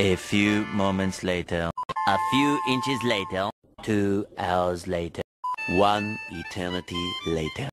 A few moments later, a few inches later, 2 hours later, one eternity later.